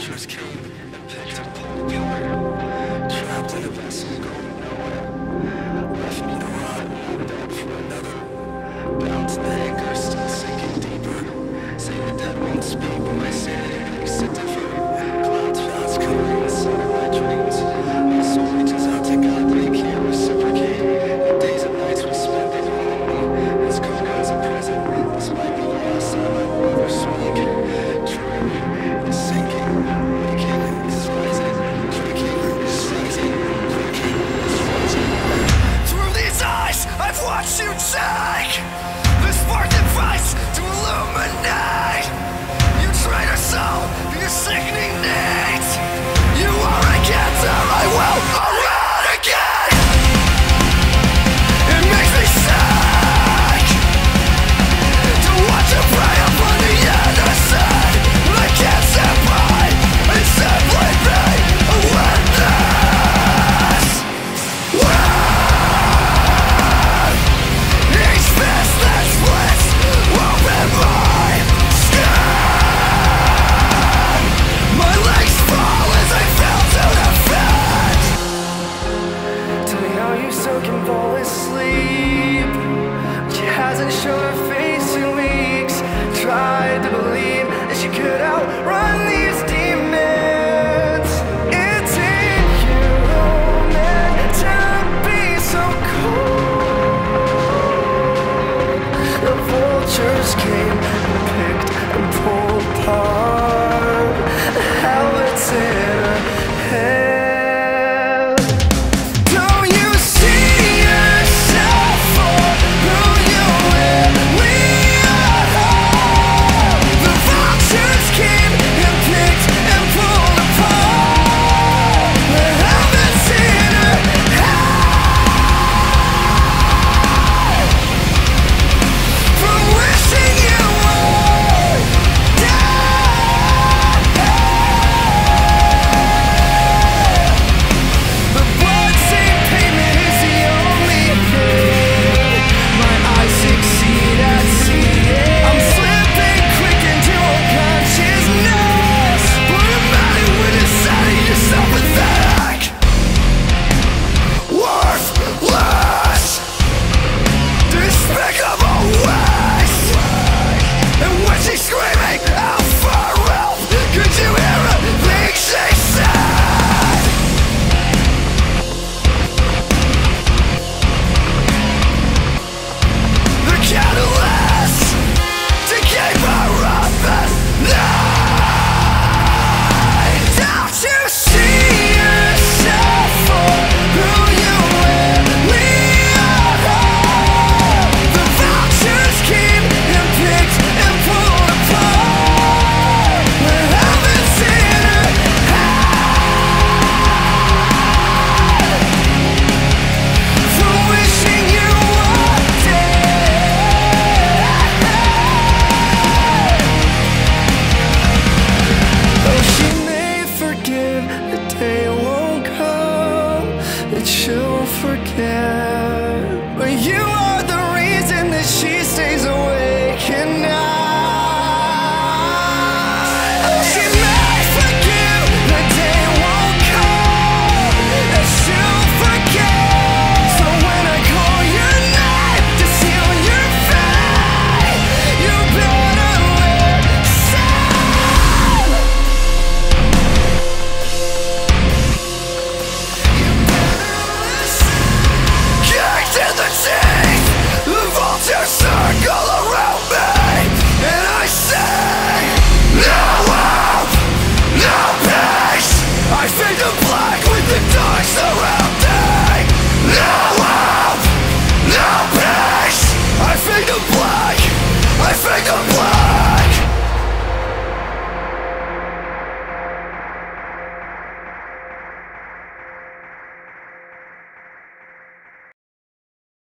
vultures killed and picked up the killer. Trapped in a vessel going nowhere. Left me to rot and moved out for another. Bounced the anchor, still sinking deeper. Say that that won't speak, but my sanity makes it differ. Clouds fast covering the sun of my dreams. My soul reaches out to God, but He can't reciprocate. The days and nights we spent, they don't end me. This good God's a present. This might be the last time I will ever speak. True, sinking. I've watched you take the spark that fights to illuminate. You train your soul to your sickening needs. You are a cancer, I will around again. It makes me sick to watch you prey upon the innocent. I can't step by and simply be a witness. Showed her face in weeks. Tried to believe that she could outrun the